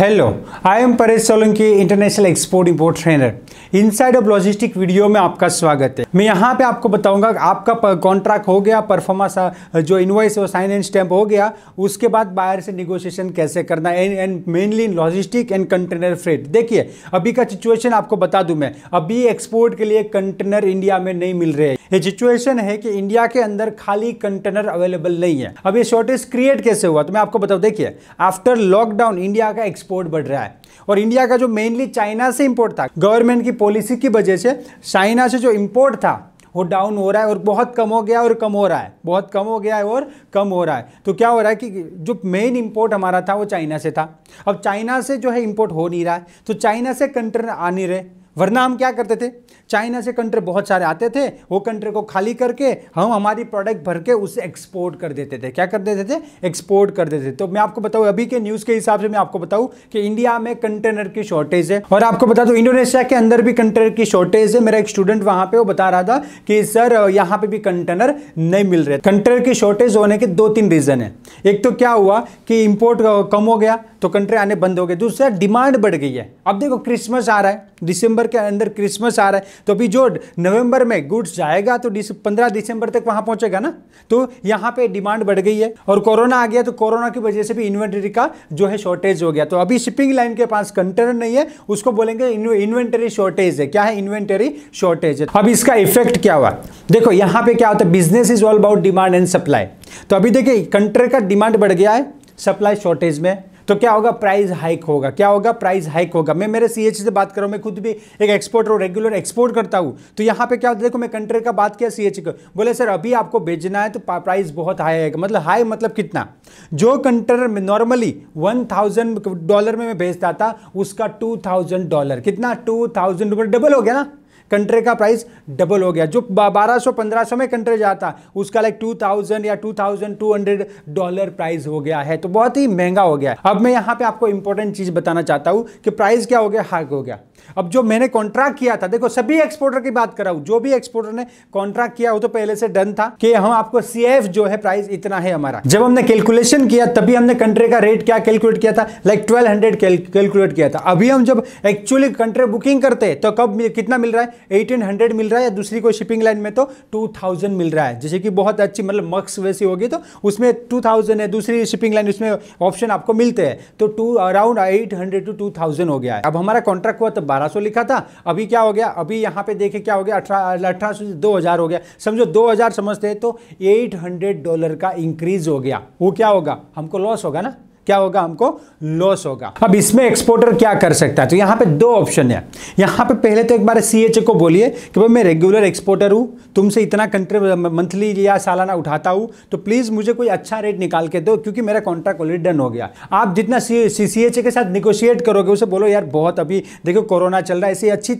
Hello, I am Paresh Solanki, international export import trainer. Inside of logistic video में आपका स्वागत है। मैं यहाँ पे आपको बताऊंगा आपका कॉन्ट्रैक्ट हो गया, परफॉर्मेंस जो इनवॉइस है साइन एंड स्टैम्प हो गया, उसके बाद बायर से निगोशिएशन कैसे करना and mainly in logistic and container freight. देखिए अभी का सिचुएशन आपको बता दूँ मैं, अभी एक्सपोर्ट के लिए कंटेनर इंडिया में नहीं मिल रहे। ये सिचुएशन है कि इंडिया के अंदर खाली कंटेनर अवेलेबल नहीं है। अब ये शॉर्टेज क्रिएट कैसे हुआ तो मैं आपको बताऊँ। देखिए आफ्टर लॉकडाउन इंडिया का एक्सपोर्ट बढ़ रहा है और इंडिया का जो मेनली चाइना से इंपोर्ट था, गवर्नमेंट की पॉलिसी की वजह से चाइना से जो इंपोर्ट था वो डाउन हो रहा है और बहुत कम हो गया और कम हो रहा है, बहुत कम हो गया है और कम हो रहा है। तो क्या हो रहा है कि जो मेन इंपोर्ट हमारा था वो चाइना से था, अब चाइना से जो है इंपोर्ट हो नहीं रहा है, तो चाइना से कंटेनर आ नहीं रहे। वरना हम क्या करते थे, चाइना से कंटेनर बहुत सारे आते थे, वो कंटेनर को खाली करके हम हमारी प्रोडक्ट भर के उसे एक्सपोर्ट कर देते थे। क्या कर देते थे, एक्सपोर्ट कर देते थे। तो मैं आपको बताऊँ अभी के न्यूज़ के हिसाब से मैं आपको बताऊँ कि इंडिया में कंटेनर की शॉर्टेज है। और आपको बता दूँ इंडोनेशिया के अंदर भी कंटेनर की शॉर्टेज है। मेरा एक स्टूडेंट वहाँ पर वो बता रहा था कि सर यहाँ पर भी कंटेनर नहीं मिल रहे। कंटेनर की शॉर्टेज होने के 2-3 रीज़न है। एक तो क्या हुआ कि इम्पोर्ट कम हो गया तो कंटेनर आने बंद हो गए। दूसरा डिमांड बढ़ गई है। अब देखो क्रिसमस आ रहा है, दिसंबर के अंदर क्रिसमस आ रहा है, तो अभी जो नवंबर में गुड्स जाएगा तो 15 दिसंबर तक वहाँ पहुँचेगा ना, तो यहाँ पे डिमांड बढ़ गई है। और कोरोना आ गया तो कोरोना की वजह से भी इन्वेंटरी का जो है शॉर्टेज हो गया। तो अभी शिपिंग लाइन के पास कंटेनर नहीं है, उसको बोलेंगे इन्वेंटरी शॉर्टेज है। क्या है, इन्वेंटरी शॉर्टेज है। अब इसका इफेक्ट क्या हुआ, देखो यहाँ पे क्या होता है, business is all about demand and supply. तो अभी देखिए कंटेनर का डिमांड बढ़ गया है, सप्लाई शॉर्टेज में, तो क्या होगा, प्राइस हाइक होगा। क्या होगा, प्राइस हाइक होगा। मैं मेरे सीएच से बात कर रहा हूँ, मैं खुद भी एक एक्सपोर्टर और रेगुलर एक्सपोर्ट करता हूँ। तो यहाँ पे क्या होता है, देखो मैं कंटेनर का बात किया सीएच को, बोले सर अभी आपको बेचना है तो प्राइस बहुत हाई है। मतलब हाई मतलब कितना, जो कंटेनर नॉर्मली $1000 में मैं बेचता था उसका $2000, कितना, $2000, डबल हो गया ना, कंटेनर का प्राइस डबल हो गया। जो 1200-1500 में कंटेनर जाता उसका लाइक $2000 या $2200 प्राइस हो गया है, तो बहुत ही महंगा हो गया। अब मैं यहाँ पे आपको इंपॉर्टेंट चीज़ बताना चाहता हूँ कि प्राइस क्या हो गया, हाइक हो गया। अब जो मैंने कॉन्ट्रैक्ट किया था, देखो सभी एक्सपोर्टर की बात कर रहा हूँ, जो भी एक्सपोर्टर ने कॉन्ट्रैक्ट किया हो तो पहले से डन था कि हम आपको CF जो है प्राइस इतना है हमारा। जब हमने कैलकुलेशन किया तभी हमने कंटेनर का रेट क्या कैलकुलेट किया था, लाइक 1200 कैलकुलेट किया था। अभी हम जब एक्चुअली कंटेनर बुकिंग करते हैं तो कब कितना मिल रहा है, 1800 मिल रहा है, या दूसरी कोई शिपिंग लाइन में तो 2000 मिल रहा है। जैसे कि बहुत अच्छी मतलब मक्स वैसी होगी तो उसमें 2000 है, दूसरी शिपिंग लाइन उसमें ऑप्शन आपको मिलते हैं, तो अराउंड 800 to 2000 हो गया है। अब हमारा कॉन्ट्रैक्ट हुआ तब 1200 लिखा था, अभी क्या हो गया, अभी यहाँ पे देखे क्या हो गया, 1800 से 2000 हो गया, समझो 2000 समझते हैं तो $800 का इंक्रीज हो गया। वो क्या होगा, हमको लॉस होगा ना, क्या होगा, हमको लॉस होगा। अब इसमें एक्सपोर्टर क्या कर सकता है, तो यहाँ पे 2 ऑप्शन है। यहाँ पे पहले तो एक बार CH को बोलिए कि भाई मैं रेगुलर एक्सपोर्टर हूँ, तुमसे इतना कंट्री मंथली या सालाना उठाता हूँ, तो प्लीज़ मुझे कोई अच्छा रेट निकाल के दो, क्योंकि मेरा कॉन्ट्रैक्ट ऑलरेडी डन हो गया। आप जितना CH के साथ निगोशिएट करोगे, उसे बोलो यार बहुत अभी देखो कोरोना चल रहा है, ऐसे अच्छी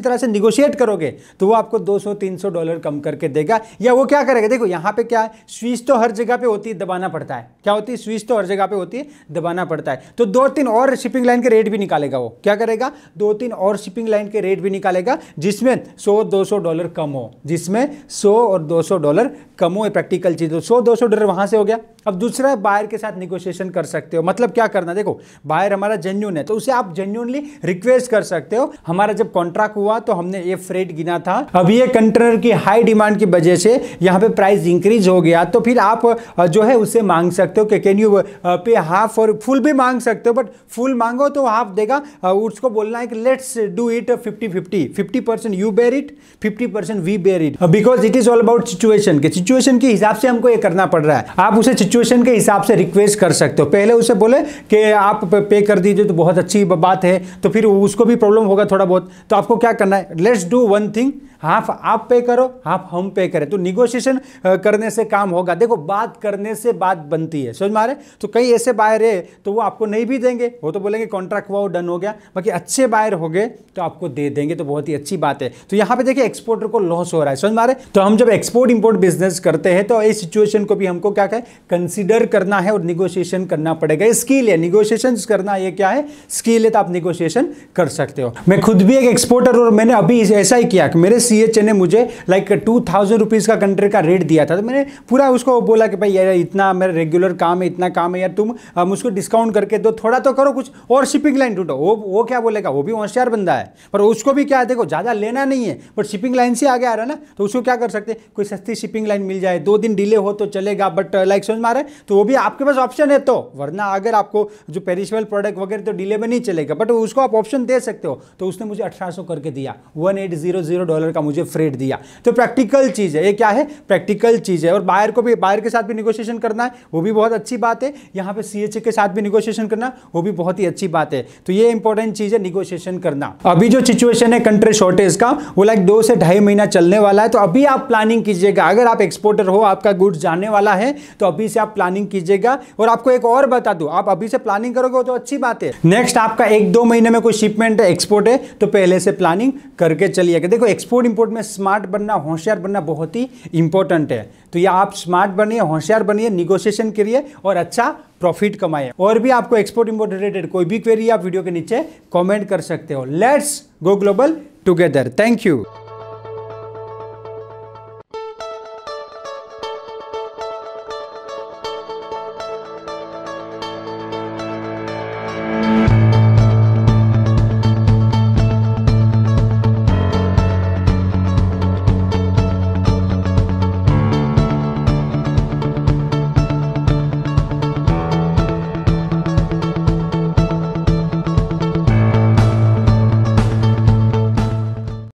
तरह से निगोशिएट करोगे तो वो आपको $200-300 कम करके देगा। या वो क्या करेगा, देखो यहाँ पे क्या है, स्विच तो हर जगह पर होती है, दबाना पड़ता है। क्या होती है, स्विच तो हर जगह पर होती है, दबाना पड़ता है। तो 2-3 और शिपिंग लाइन के रेट भी निकालेगा। वो क्या करेगा, 2-3 और शिपिंग लाइन के रेट भी निकालेगा जिसमें $100-200 कम हो, जिसमें $100 और $200 कम हो, ये प्रैक्टिकल चीज। तो $100-200 वहां से हो गया। अब दूसरा बायर के साथ निगोशिएशन कर सकते हो। मतलब क्या करना, देखो बायर हमारा जेन्युइन है तो उसे आप जेन्युइनली रिक्वेस्ट कर सकते हो। हमारा जब कॉन्ट्रैक्ट हुआ तो हमने ये फ्रेट गिना था, अब ये कंटेनर की हाई डिमांड की वजह से यहाँ पे प्राइस इंक्रीज हो गया, तो फिर आप जो है उसे मांग सकते हो कि कैन यू पे हाफ, और फुल भी मांग सकते हो, बट फुल मांगो तो हाफ देगा। उसको बोलना है कि let's do it 50-50, 50% you bear it, 50% we bear it, because it is all about situation. के सिचुएशन के हिसाब से हमको ये करना पड़ रहा है। आप उसे सिचुएशन के हिसाब से रिक्वेस्ट कर सकते हो। पहले उसे बोले कि आप पे कर दीजिए तो बहुत अच्छी बात है, तो फिर उसको भी प्रॉब्लम होगा थोड़ा बहुत। तो आपको क्या करना है, let's do one thing, half आप पे करो, हाफ हम पे करें, तो निगोशिएशन करने से काम होगा। देखो बात करने से बात बनती है, समझ में आ रहा है। तो कई ऐसे बायर है तो वो आपको नहीं भी देंगे, वो तो बोलेंगे कॉन्ट्रैक्ट हुआ वो डन हो गया, बाकी अच्छे बायर हो गए तो आपको दे देंगे, तो बहुत ही अच्छी बात है। तो यहाँ पे देखिए एक्सपोर्टर को लॉस हो रहा है, समझ में आ रहा है। तो हम जब एक्सपोर्ट इम्पोर्ट बिजनेस करते हैं तो इस सिचुएशन को भी हमको क्या कहें, कंसिडर करना है और निगोशिएशन करना पड़ेगा। ये स्किल है, निगोशिएशन करना ये क्या है, स्किल है, तो आप निगोशिएशन कर सकते हो। मैं खुद भी एक एक्सपोर्टर और मैंने अभी ऐसा ही किया कि मेरे CHA ने मुझे लाइक 2000 रुपीज़ का कंट्री का रेट दिया था, तो मैंने पूरा उसको बोला कि भाई यार इतना मेरा रेगुलर काम है, इतना काम है यार, तुम मुझको डिस्काउंट करके दो, थोड़ा तो करो कुछ और शिपिंग लाइन टूटो। वो क्या बोलेगा, वो भी होशियार बंदा है, पर उसको भी क्या देखो ज़्यादा लेना नहीं है, बट शिपिंग लाइन से आगे आ रहा है ना, तो उसको क्या कर सकते, कोई सस्ती शिपिंग लाइन मिल जाए, 2 दिन डिले हो तो चलेगा, बट लाइक समझ में आ रहा है, तो वो भी आपके पास ऑप्शन है। तो वरना अगर आपको जो पेरिशेबल प्रोडक्ट वगैरह तो डिले में नहीं चलेगा, बट उसको आप ऑप्शन दे सकते हो। तो उसने मुझे 1800 करके दिया, $1800 का मुझे फ्रेट दिया। तो प्रैक्टिकल चीज़ है, ये क्या है, प्रैक्टिकल चीज़ है। और बायर को भी, बायर के साथ भी निगोशिएशन करना है, वो भी बहुत अच्छी बात है। यहाँ पे CHA के साथ भी निगोशिएशन करना, वो भी बहुत ही अच्छी बात है। तो ये इंपॉर्टेंट चीज़ है, निगोशिएशन करना। अभी जो सिचुएशन है कंट्री शॉर्टेज का, वो लाइक 2 से ढाई महीना चलने वाला है। तो अभी आप प्लानिंग कीजिएगा, अगर आप एक्सपोर्टर हो, आपका गुड्स जाने वाला है, तो अभी से आप प्लानिंग कीजिएगा। और आपको एक और बता दूं, आप अभी से प्लानिंग करोगे तो अच्छी बात है। नेक्स्ट आपका 1-2 महीने में कोई शिपमेंट है, एक्सपोर्ट है, तो पहले से प्लानिंग करके चलिएगा। देखो एक्सपोर्ट इंपोर्ट में स्मार्ट बनना, होशियार बनना बहुत ही इंपॉर्टेंट है। तो ये आप स्मार्ट बनिए, होशियार बनिए, निगोशिएशन करिए और अच्छा प्रॉफिट कमाए। और भी आपको एक्सपोर्ट इंपोर्ट रिलेटेड कोई भी क्वेरी आप वीडियो के नीचे कॉमेंट कर सकते हो। Let's go global together. Thank you.